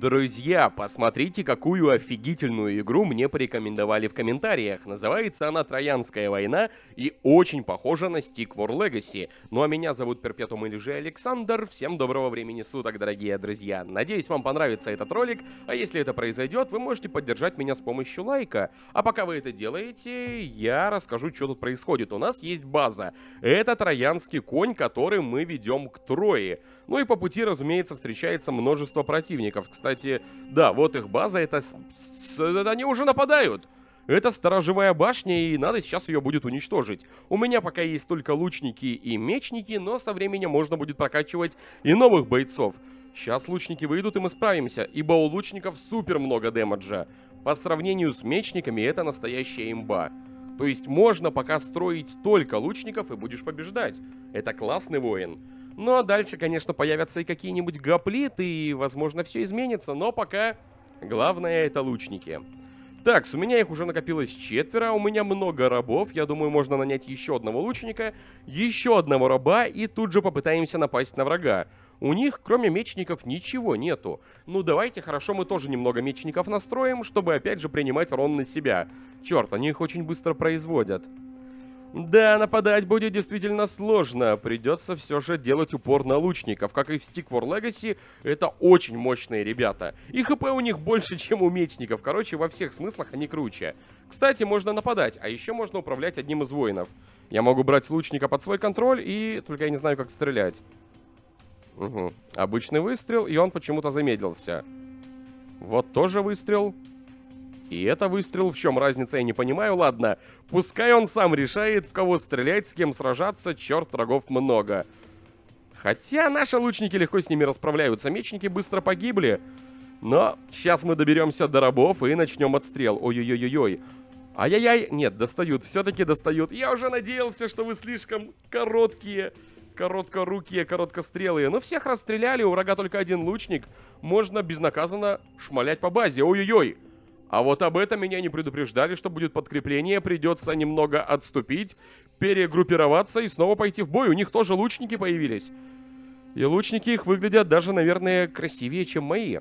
Друзья, посмотрите, какую офигительную игру мне порекомендовали в комментариях. Называется она «Троянская война» и очень похожа на Stick War Legacy. Ну а меня зовут Перпетум или же Александр. Всем доброго времени суток, дорогие друзья. Надеюсь, вам понравится этот ролик. А если это произойдет, вы можете поддержать меня с помощью лайка. А пока вы это делаете, я расскажу, что тут происходит. У нас есть база. Это Троянский конь, который мы ведем к Трое. Ну и по пути, разумеется, встречается множество противников. Кстати, да, вот их база, это... Они уже нападают! Это сторожевая башня, и надо сейчас ее будет уничтожить. У меня пока есть только лучники и мечники, но со временем можно будет прокачивать и новых бойцов. Сейчас лучники выйдут, и мы справимся, ибо у лучников супер много демеджа. По сравнению с мечниками, это настоящая имба. То есть можно пока строить только лучников, и будешь побеждать. Это классный воин. Ну а дальше, конечно, появятся и какие-нибудь гоплиты, и, возможно, все изменится, но пока главное это лучники. Так, у меня их уже накопилось 4, у меня много рабов, я думаю, можно нанять еще одного лучника, еще одного раба, и тут же попытаемся напасть на врага. У них, кроме мечников, ничего нету. Ну давайте, хорошо, мы тоже немного мечников настроим, чтобы опять же принимать урон на себя. Черт, они их очень быстро производят. Да, нападать будет действительно сложно, придется все же делать упор на лучников, как и в Stick War Legacy, это очень мощные ребята. И хп у них больше, чем у мечников, короче, во всех смыслах они круче. Кстати, можно нападать, а еще можно управлять одним из воинов. Я могу брать лучника под свой контроль, и только я не знаю, как стрелять. Угу. Обычный выстрел, и он почему-то замедлился. Вот тоже выстрел. И это выстрел, в чем разница, я не понимаю, ладно. Пускай он сам решает, в кого стрелять, с кем сражаться, черт, врагов много. Хотя наши лучники легко с ними расправляются, мечники быстро погибли. Но сейчас мы доберемся до рабов и начнем отстрел. Ой-ой-ой-ой-ой. Ай-яй-яй, нет, достают, все-таки достают. Я уже надеялся, что вы слишком короткие. Короткорукие, короткострелые. Но всех расстреляли, у врага только один лучник. Можно безнаказанно шмалять по базе. Ой-ой-ой. А вот об этом меня не предупреждали, что будет подкрепление, придется немного отступить, перегруппироваться и снова пойти в бой. У них тоже лучники появились. И лучники их выглядят даже, наверное, красивее, чем мои.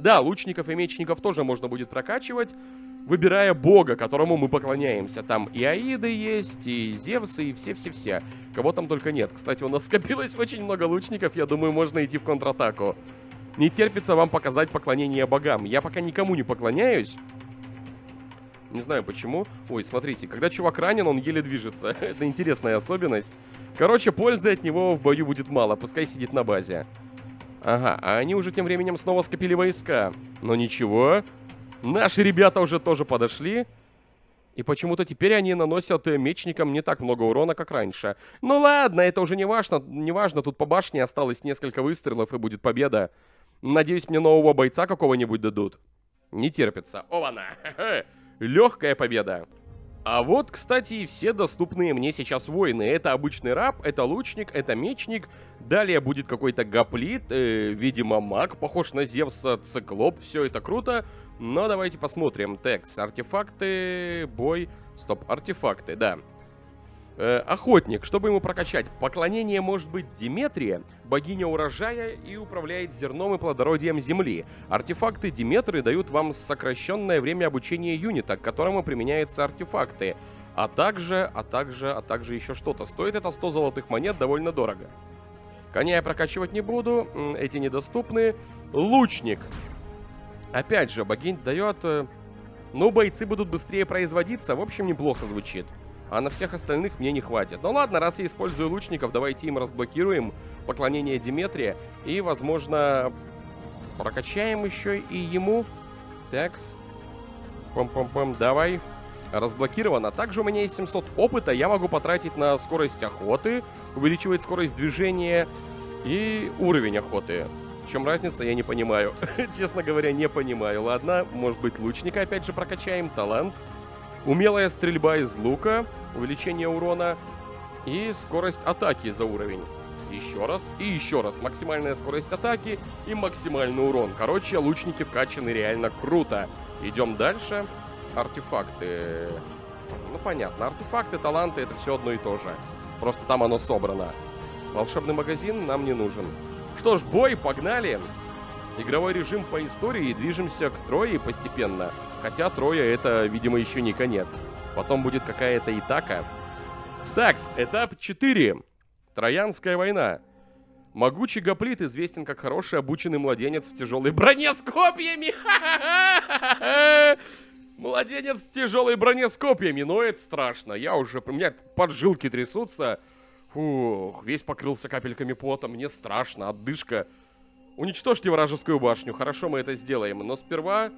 Да, лучников и мечников тоже можно будет прокачивать, выбирая бога, которому мы поклоняемся. Там и Аиды есть, и Зевсы, и все-все-все. Кого там только нет. Кстати, у нас скопилось очень много лучников, я думаю, можно идти в контратаку. Не терпится вам показать поклонение богам. Я пока никому не поклоняюсь. Не знаю почему. Ой, смотрите, когда чувак ранен, он еле движется. Это интересная особенность. Короче, пользы от него в бою будет мало. Пускай сидит на базе. Ага, а они уже тем временем снова скопили войска. Но ничего. Наши ребята уже тоже подошли. И почему-то теперь они наносят мечникам не так много урона, как раньше. Ну ладно, это уже не важно. Не важно, тут по башне осталось несколько выстрелов и будет победа. Надеюсь, мне нового бойца какого-нибудь дадут. Не терпится. О, она! Легкая победа. А вот, кстати, и все доступные мне сейчас воины. Это обычный раб, это лучник, это мечник. Далее будет какой-то гоплит, видимо, маг, похож на Зевса, циклоп. Все это круто. Но давайте посмотрим. Текст, артефакты, бой. Стоп, артефакты, да. Охотник, чтобы ему прокачать, поклонение может быть Деметре, богиня урожая и управляет зерном и плодородием земли. Артефакты Деметры дают вам сокращенное время обучения юнита, к которому применяются артефакты. А также еще что-то. Стоит это 100 золотых монет, довольно дорого. Коня я прокачивать не буду, эти недоступны. Лучник. Опять же, богиня дает... Ну, бойцы будут быстрее производиться, в общем, неплохо звучит. А на всех остальных мне не хватит. Ну ладно, раз я использую лучников, давайте им разблокируем поклонение Деметре. И, возможно, прокачаем еще и ему. Такс. Пом-пом-пом, давай. Разблокировано. Также у меня есть 700 опыта. Я могу потратить на скорость охоты. Увеличивает скорость движения и уровень охоты. В чем разница, я не понимаю. Честно говоря, не понимаю. Ладно, может быть, лучника опять же прокачаем. Талант. Умелая стрельба из лука, увеличение урона и скорость атаки за уровень. Еще раз и еще раз. Максимальная скорость атаки и максимальный урон. Короче, лучники вкачаны реально круто. Идем дальше. Артефакты. Ну понятно, артефакты, таланты — это все одно и то же. Просто там оно собрано. Волшебный магазин нам не нужен. Что ж, бой, погнали. Игровой режим по истории, движемся к Трое постепенно. Хотя Троя — это, видимо, еще не конец. Потом будет какая-то Итака. Такс, этап 4. Троянская война. Могучий гоплит известен как хороший обученный младенец в тяжелой броне с копьями. Младенец в тяжелой броне с копьями. Но это страшно. Я уже... У меня поджилки трясутся. Фух, весь покрылся капельками пота. Мне страшно. Отдышка. Уничтожьте вражескую башню. Хорошо, мы это сделаем. Но сперва...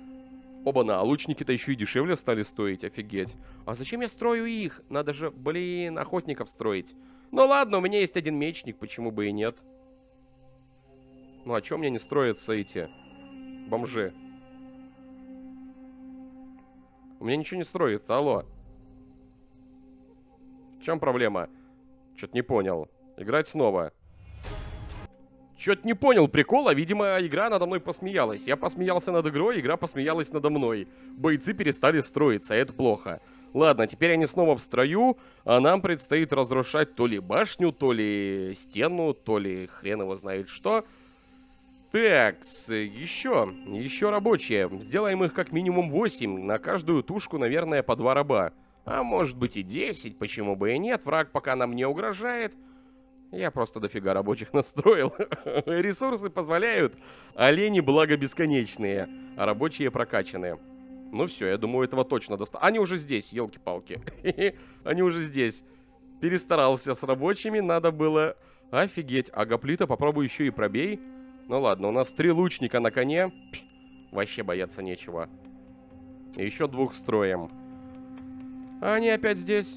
Оба-на, лучники-то еще и дешевле стали стоить. Офигеть. А зачем я строю их? Надо же, блин, охотников строить. Ну ладно, у меня есть один мечник. Почему бы и нет? Ну а чё у меня не строятся эти бомжи? У меня ничего не строится, алло. В чем проблема? Чё-то не понял. Играть снова. Чё-то не понял прикола, видимо, игра надо мной посмеялась. Я посмеялся над игрой, игра посмеялась надо мной. Бойцы перестали строиться, это плохо. Ладно, теперь они снова в строю, а нам предстоит разрушать то ли башню, то ли стену, то ли хрен его знает что. Такс, еще рабочие. Сделаем их как минимум 8. На каждую тушку, наверное, по 2 раба. А может быть и 10, почему бы и нет. Враг пока нам не угрожает. Я просто дофига рабочих настроил. Ресурсы позволяют. Олени, благо, бесконечные. А рабочие прокачаны. Ну все, я думаю, этого точно достаточно. Они уже здесь, елки-палки. Они уже здесь. Перестарался с рабочими, надо было... Офигеть, а гоплита попробуй еще и пробей. Ну ладно, у нас 3 лучника на коне. Пх, вообще бояться нечего. И еще 2 строим. А они опять здесь.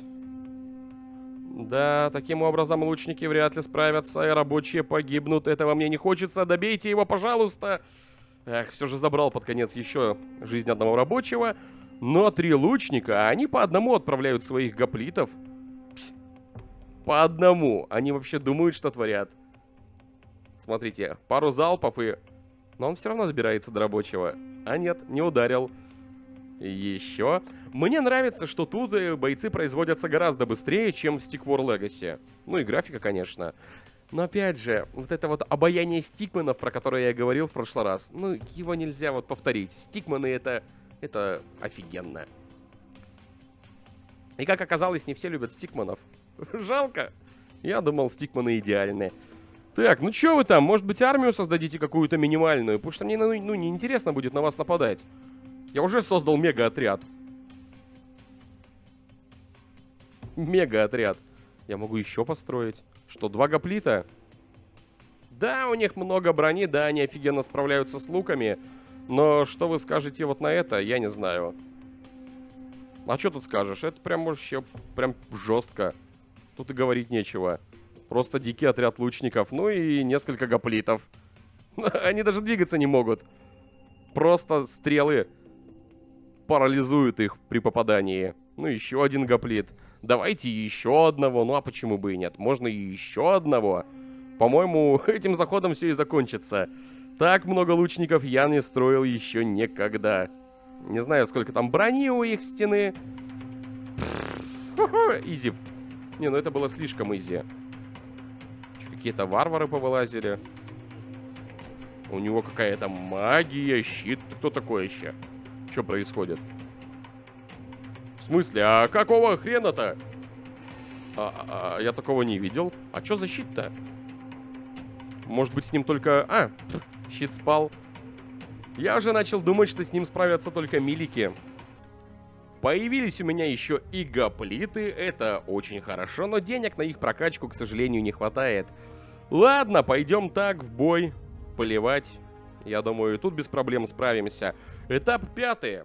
Да, таким образом лучники вряд ли справятся, и рабочие погибнут. Этого мне не хочется. Добейте его, пожалуйста. Эх, все же забрал под конец еще жизнь одного рабочего. Но 3 лучника, а они по одному отправляют своих гоплитов. Пс, по одному. Они вообще думают, что творят. Смотрите, пару залпов и... Но он все равно добирается до рабочего. А нет, не ударил. Еще. Мне нравится, что тут бойцы производятся гораздо быстрее, чем в Stick War Legacy. Ну и графика, конечно. Но опять же, вот это вот обаяние стикменов, про которое я говорил в прошлый раз. Ну, его нельзя вот повторить. Стикмены это офигенно. И как оказалось, не все любят стикменов. Жалко. Я думал, стикмены идеальны. Так, ну чё вы там? Может быть, армию создадите какую-то минимальную? Потому что мне, ну, неинтересно будет на вас нападать. Я уже создал мега-отряд. Мега-отряд. Я могу еще построить. Что, 2 гоплита? Да, у них много брони, да, они офигенно справляются с луками. Но что вы скажете вот на это, я не знаю. А что тут скажешь? Это прям вообще прям жестко. Тут и говорить нечего. Просто дикий отряд лучников. Ну и несколько гоплитов. Они даже двигаться не могут. Просто стрелы парализуют их при попадании. Ну еще один гоплит. Давайте еще одного. Ну а почему бы и нет? Можно и еще одного. По-моему, этим заходом все и закончится. Так много лучников я не строил еще никогда. Не знаю, сколько там брони у их стены. Изи. Не, ну это было слишком изи. Какие-то варвары повылазили. У него какая-то магия, щит. Кто такой еще? Что происходит? В смысле? А какого хрена-то? Я такого не видел. А что за щит-то? Может быть, с ним только... А, щит спал. Я уже начал думать, что с ним справятся только милики. Появились у меня еще и гоплиты. Это очень хорошо, но денег на их прокачку, к сожалению, не хватает. Ладно, пойдем так, в бой. Поливать. Я думаю, тут без проблем справимся. Этап 5.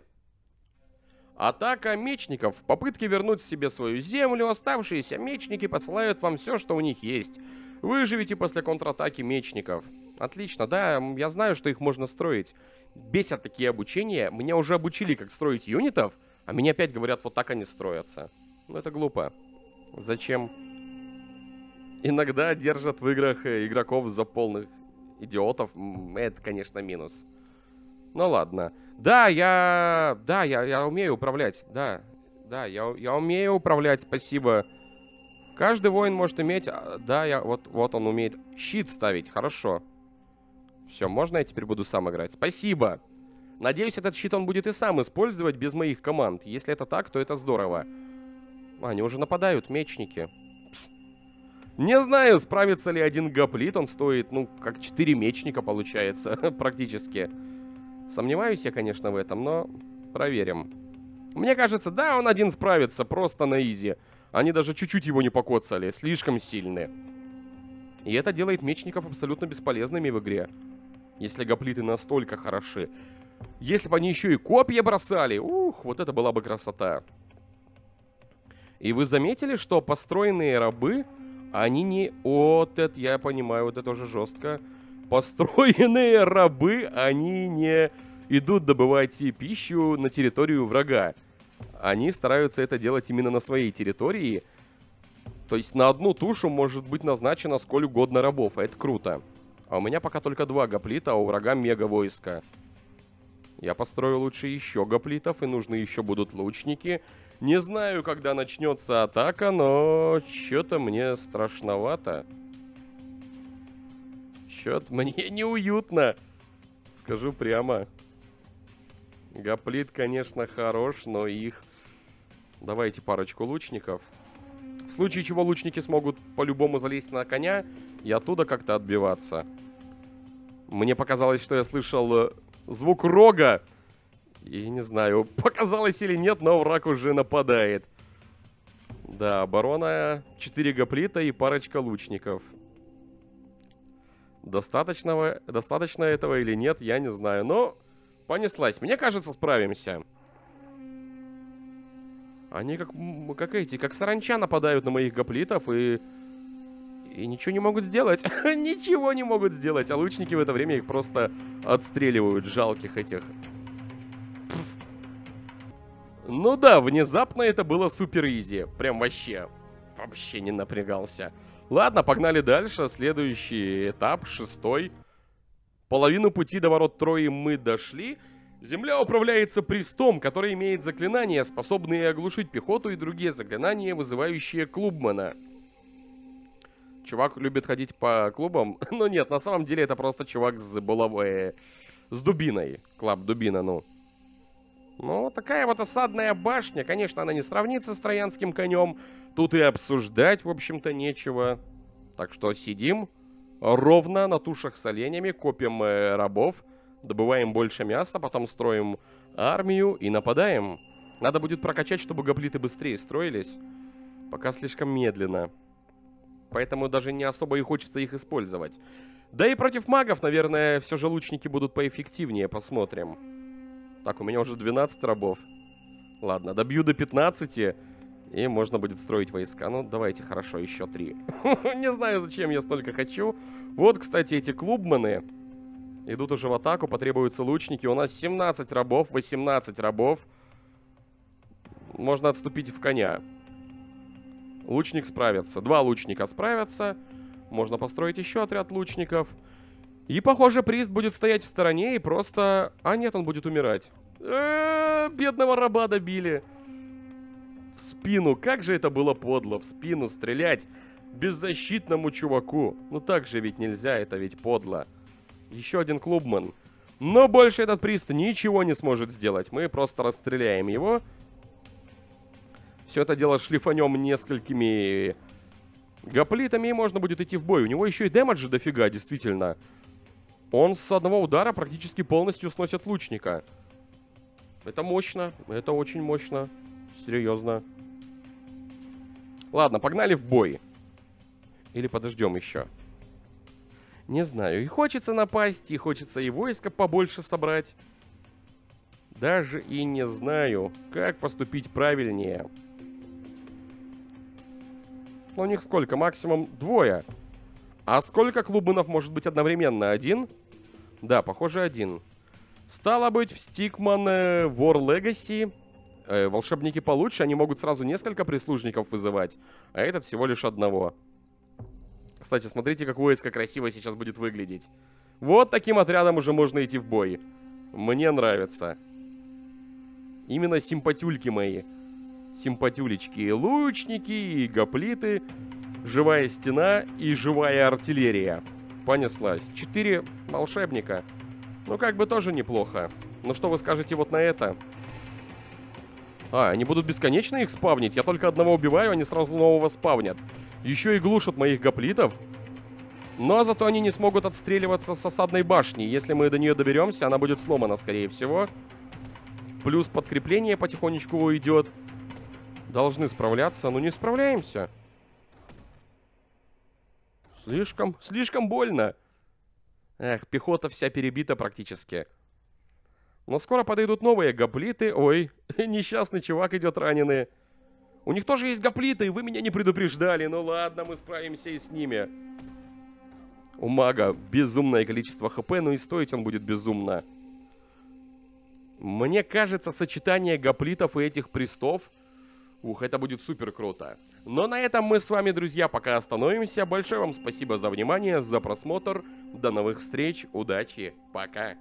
Атака мечников. В попытке вернуть себе свою землю, оставшиеся мечники посылают вам все, что у них есть. Выживите после контратаки мечников. Отлично, да, я знаю, что их можно строить. Бесят такие обучения. Меня уже обучили, как строить юнитов, а мне опять говорят, вот так они строятся. Ну это глупо. Зачем? Иногда держат в играх игроков за полных идиотов, это, конечно, минус. Ну ладно. Да, я умею управлять. Да, я умею управлять, спасибо. Каждый воин может иметь... Да, вот он умеет щит ставить, хорошо. Все, можно я теперь буду сам играть? Спасибо! Надеюсь, этот щит он будет и сам использовать без моих команд. Если это так, то это здорово. Они уже нападают, мечники. Пс. Не знаю, справится ли один гоплит. Он стоит, ну, как 4 мечника получается, практически. Сомневаюсь я, конечно, в этом, но проверим. Мне кажется, да, он один справится, просто на изи. Они даже чуть-чуть его не покоцали, слишком сильны. И это делает мечников абсолютно бесполезными в игре. Если гоплиты настолько хороши. Если бы они еще и копья бросали, ух, вот это была бы красота. И вы заметили, что построенные рабы, они не... Вот это, я понимаю, вот это уже жестко. Построенные рабы, они не идут добывать пищу на территорию врага. Они стараются это делать именно на своей территории. То есть на одну тушу может быть назначено сколь угодно рабов, а это круто. А у меня пока только 2 гоплита, а у врага мега войско. Я построю лучше еще гоплитов, и нужны еще будут лучники. Не знаю, когда начнется атака, но что-то мне страшновато. Что-то мне неуютно, скажу прямо. Гоплит, конечно, хорош, но их... Давайте парочку лучников. В случае чего лучники смогут по-любому залезть на коня и оттуда как-то отбиваться. Мне показалось, что я слышал... Звук рога. И не знаю, показалось или нет, но враг уже нападает. Да, оборона. 4 гоплита и парочка лучников. Достаточно этого или нет, я не знаю. Но понеслась. Мне кажется, справимся. Они как саранча нападают на моих гоплитов и ничего не могут сделать. Ничего не могут сделать. А лучники в это время их просто отстреливают. Жалких этих. Пфф. Ну да, внезапно это было супер изи. Прям вообще. Вообще не напрягался. Ладно, погнали дальше. Следующий этап, 6. Половину пути до ворот Трои мы дошли. Земля управляется престом, который имеет заклинания, способные оглушить пехоту и другие заклинания, вызывающие клубмана. Чувак любит ходить по клубам. Но нет, на самом деле это просто чувак с булавой... С дубиной. Клаб дубина, ну. Ну, такая вот осадная башня. Конечно, она не сравнится с Троянским конем. Тут и обсуждать, в общем-то, нечего. Так что сидим ровно на тушах с оленями, копим рабов, добываем больше мяса, потом строим армию и нападаем. Надо будет прокачать, чтобы гоплиты быстрее строились. Пока слишком медленно. Поэтому даже не особо и хочется их использовать. Да и против магов, наверное, все же лучники будут поэффективнее. Посмотрим. Так, у меня уже 12 рабов. Ладно, добью до 15. И можно будет строить войска. Ну, давайте, хорошо, еще 3. Не знаю, зачем я столько хочу. Вот, кстати, эти клубманы идут уже в атаку. Потребуются лучники. У нас 17 рабов, 18 рабов. Можно отступить в коня. Лучник справится. 2 лучника справятся. Можно построить еще отряд лучников. И, похоже, приз будет стоять в стороне и просто... А нет, он будет умирать. Бедного раба добили. В спину. Как же это было подло. В спину стрелять беззащитному чуваку. Ну так же ведь нельзя. Это ведь подло. Еще один клубман. Но больше этот приз ничего не сможет сделать. Мы просто расстреляем его. Все это дело шлифанем несколькими гоплитами, и можно будет идти в бой. У него еще и демеджа дофига, действительно. Он с одного удара практически полностью сносит лучника. Это мощно, это очень мощно. Серьезно. Ладно, погнали в бой. Или подождем еще. Не знаю, и хочется напасть, и хочется и войско побольше собрать. Даже и не знаю, как поступить правильнее. У них сколько? Максимум 2. А сколько клубманов может быть одновременно? 1? Да, похоже, 1. Стало быть, в Stick War Legacy волшебники получше. Они могут сразу несколько прислужников вызывать. А этот всего лишь одного. Кстати, смотрите, как войско красиво сейчас будет выглядеть. Вот таким отрядом уже можно идти в бой. Мне нравится. Именно симпатюльки мои. Симпатюлечки. И лучники, и гоплиты, живая стена и живая артиллерия. понеслась. 4 волшебника. Ну, как бы тоже неплохо. Ну, что вы скажете вот на это? А, они будут бесконечно их спавнить? Я только одного убиваю, они сразу нового спавнят. Еще и глушат моих гоплитов. Но зато они не смогут отстреливаться с осадной башни. Если мы до нее доберемся, она будет сломана, скорее всего. Плюс подкрепление потихонечку уйдет. Должны справляться, но не справляемся. Слишком больно. Эх, пехота вся перебита практически. Но скоро подойдут новые гоплиты. Ой, несчастный чувак идет раненый. У них тоже есть гоплиты, и вы меня не предупреждали. Ну ладно, мы справимся и с ними. У мага безумное количество хп, но и стоить он будет безумно. Мне кажется, сочетание гоплитов и этих престов... Ух, это будет супер круто. Но на этом мы с вами, друзья, пока остановимся. Большое вам спасибо за внимание, за просмотр. До новых встреч, удачи, пока.